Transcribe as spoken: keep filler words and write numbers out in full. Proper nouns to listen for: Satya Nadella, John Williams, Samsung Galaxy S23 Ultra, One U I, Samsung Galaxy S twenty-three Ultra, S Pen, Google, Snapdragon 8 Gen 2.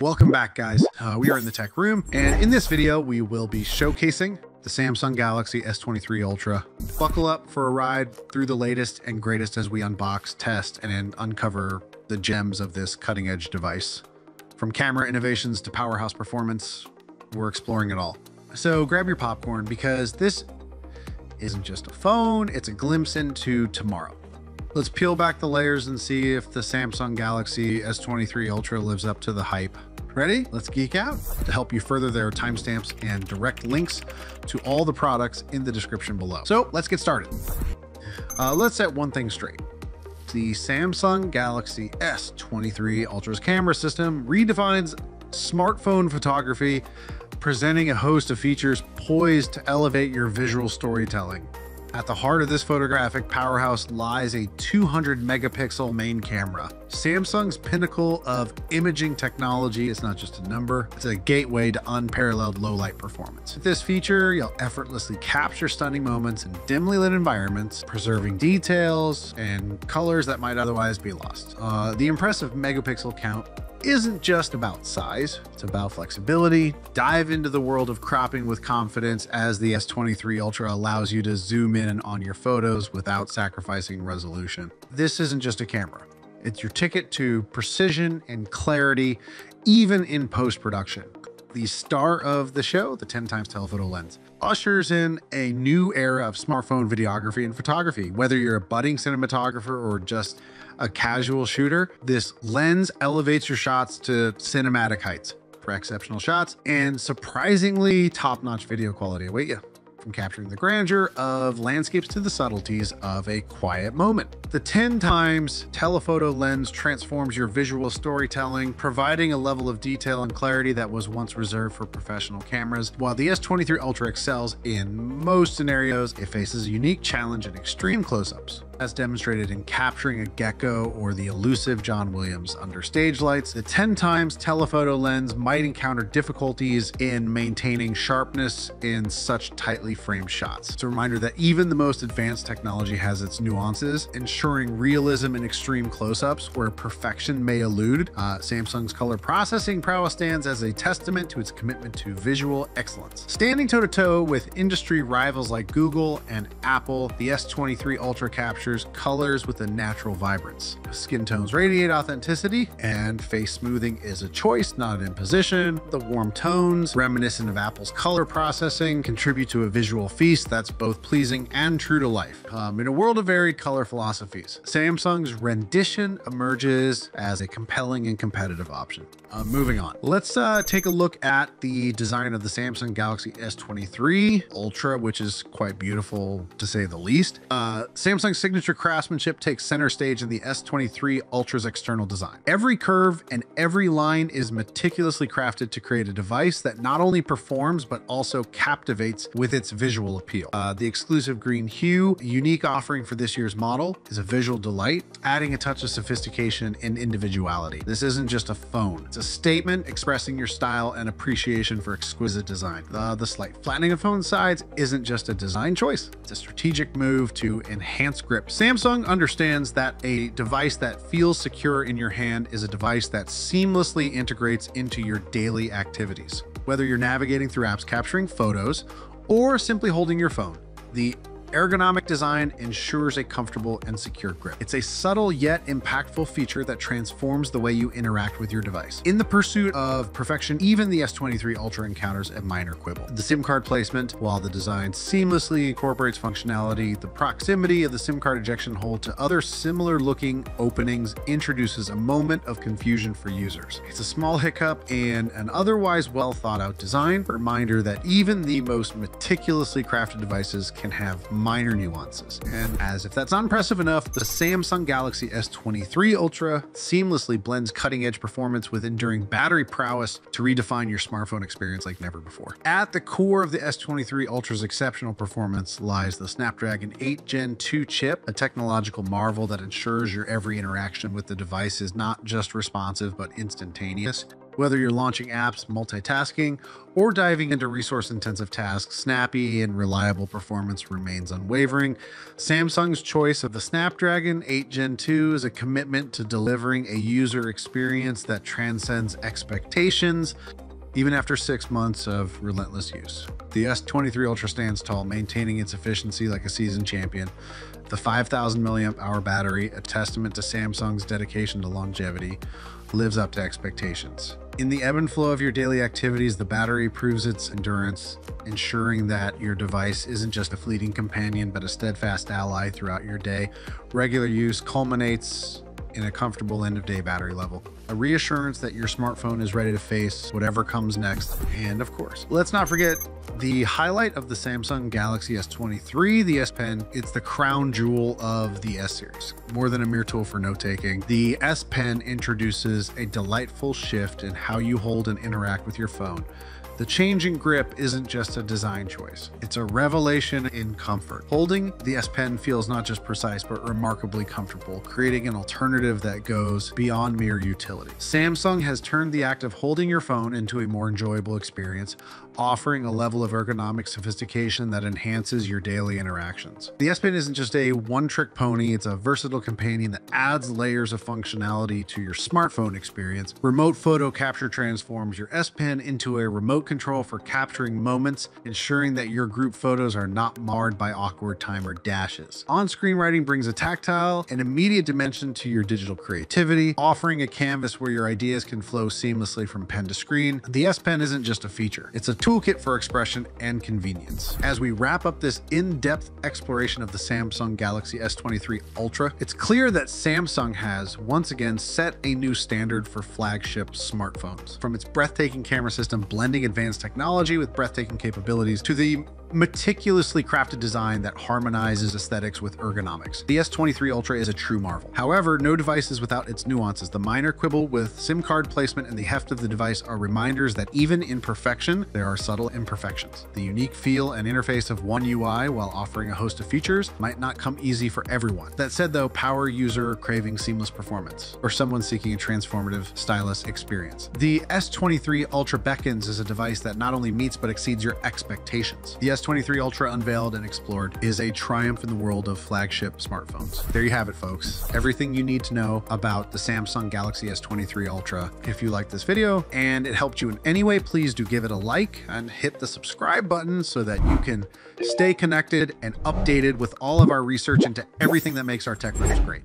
Welcome back, guys. Uh, we are in the tech room, and in this video, we will be showcasing the Samsung Galaxy S twenty-three Ultra. Buckle up for a ride through the latest and greatest as we unbox, test, and uncover the gems of this cutting-edge device. From camera innovations to powerhouse performance, we're exploring it all. So grab your popcorn, because this isn't just a phone, it's a glimpse into tomorrow. Let's peel back the layers and see if the Samsung Galaxy S twenty-three Ultra lives up to the hype. Ready? Let's geek out. To help you further, there are timestamps and direct links to all the products in the description below. So let's get started. Uh, let's set one thing straight. The Samsung Galaxy S twenty-three Ultra's camera system redefines smartphone photography, presenting a host of features poised to elevate your visual storytelling. At the heart of this photographic powerhouse lies a two hundred megapixel main camera. Samsung's pinnacle of imaging technology is not just a number, it's a gateway to unparalleled low-light performance. With this feature, you'll effortlessly capture stunning moments in dimly lit environments, preserving details and colors that might otherwise be lost. Uh, the impressive megapixel count isn't just about size, it's about flexibility. Dive into the world of cropping with confidence, as the S twenty-three Ultra allows you to zoom in on your photos without sacrificing resolution. This isn't just a camera, it's your ticket to precision and clarity, even in post-production. The star of the show, the ten times telephoto lens, ushers in a new era of smartphone videography and photography. Whether you're a budding cinematographer or just a casual shooter, this lens elevates your shots to cinematic heights. For exceptional shots and surprisingly top-notch video quality await you. From capturing the grandeur of landscapes to the subtleties of a quiet moment, the ten times telephoto lens transforms your visual storytelling, providing a level of detail and clarity that was once reserved for professional cameras. While the S twenty-three Ultra excels in most scenarios, it faces a unique challenge in extreme close-ups. As demonstrated in capturing a gecko or the elusive John Williams under stage lights, the ten times telephoto lens might encounter difficulties in maintaining sharpness in such tightly framed shots. It's a reminder that even the most advanced technology has its nuances, ensuring realism in extreme close-ups where perfection may elude. Uh, Samsung's color processing prowess stands as a testament to its commitment to visual excellence. Standing toe-to-toe with industry rivals like Google and Apple, the S twenty-three Ultra captures colors with a natural vibrance. Skin tones radiate authenticity, and face smoothing is a choice, not an imposition. The warm tones, reminiscent of Apple's color processing, contribute to a visual feast that's both pleasing and true to life. Um, in a world of varied color philosophies, Samsung's rendition emerges as a compelling and competitive option. Uh, moving on, let's uh, take a look at the design of the Samsung Galaxy S twenty-three Ultra, which is quite beautiful to say the least. Uh, Samsung's signature craftsmanship takes center stage in the S twenty-three Ultra's external design. Every curve and every line is meticulously crafted to create a device that not only performs but also captivates with its visual appeal. Uh, the exclusive green hue, a unique offering for this year's model, is a visual delight, adding a touch of sophistication and individuality. This isn't just a phone, it's a statement expressing your style and appreciation for exquisite design. Uh, the slight flattening of phone sides isn't just a design choice, it's a strategic move to enhance grip. Samsung understands that a device that feels secure in your hand is a device that seamlessly integrates into your daily activities. Whether you're navigating through apps, capturing photos, or simply holding your phone, the ergonomic design ensures a comfortable and secure grip. It's a subtle yet impactful feature that transforms the way you interact with your device. In the pursuit of perfection, even the S twenty-three Ultra encounters a minor quibble. The SIM card placement, while the design seamlessly incorporates functionality, the proximity of the SIM card ejection hole to other similar looking openings introduces a moment of confusion for users. It's a small hiccup in an otherwise well thought out design, a reminder that even the most meticulously crafted devices can have minor nuances. And as if that's not impressive enough, the Samsung Galaxy S twenty-three Ultra seamlessly blends cutting-edge performance with enduring battery prowess to redefine your smartphone experience like never before. At the core of the S twenty-three Ultra's exceptional performance lies the Snapdragon eight gen two chip, a technological marvel that ensures your every interaction with the device is not just responsive but instantaneous. Whether you're launching apps, multitasking, or diving into resource-intensive tasks, snappy and reliable performance remains unwavering. Samsung's choice of the Snapdragon eight gen two is a commitment to delivering a user experience that transcends expectations, even after six months of relentless use. The S twenty-three Ultra stands tall, maintaining its efficiency like a seasoned champion. The five thousand milliamp hour battery, a testament to Samsung's dedication to longevity, lives up to expectations. In the ebb and flow of your daily activities, the battery proves its endurance, ensuring that your device isn't just a fleeting companion, but a steadfast ally throughout your day. Regular use culminates in a comfortable end-of-day battery level, a reassurance that your smartphone is ready to face whatever comes next. And of course, let's not forget the highlight of the Samsung Galaxy S twenty-three, the S Pen. It's the crown jewel of the S series. More than a mere tool for note-taking, the S Pen introduces a delightful shift in how you hold and interact with your phone. The changing grip isn't just a design choice, it's a revelation in comfort. Holding the S Pen feels not just precise, but remarkably comfortable, creating an alternative that goes beyond mere utility. Samsung has turned the act of holding your phone into a more enjoyable experience, offering a level of ergonomic sophistication that enhances your daily interactions. The S Pen isn't just a one-trick pony, it's a versatile companion that adds layers of functionality to your smartphone experience. Remote photo capture transforms your S Pen into a remote control for capturing moments, ensuring that your group photos are not marred by awkward timer dashes. On-screen writing brings a tactile and immediate dimension to your digital creativity, offering a canvas where your ideas can flow seamlessly from pen to screen. The S Pen isn't just a feature, it's a toolkit for expression and convenience. As we wrap up this in-depth exploration of the Samsung Galaxy S twenty-three Ultra, it's clear that Samsung has once again set a new standard for flagship smartphones. From its breathtaking camera system, blending advanced Advanced technology with breathtaking capabilities, to the meticulously crafted design that harmonizes aesthetics with ergonomics, the S twenty-three Ultra is a true marvel. However, no device is without its nuances. The minor quibble with SIM card placement and the heft of the device are reminders that even in perfection, there are subtle imperfections. The unique feel and interface of One U I, while offering a host of features, might not come easy for everyone. That said though, power user craving seamless performance, or someone seeking a transformative stylus experience, the S twenty-three Ultra beckons as a device that not only meets but exceeds your expectations. The S twenty-three Ultra, unveiled and explored, is a triumph in the world of flagship smartphones. There you have it, folks. Everything you need to know about the Samsung Galaxy S twenty-three Ultra. If you liked this video and it helped you in any way, please do give it a like and hit the subscribe button so that you can stay connected and updated with all of our research into everything that makes our tech news great.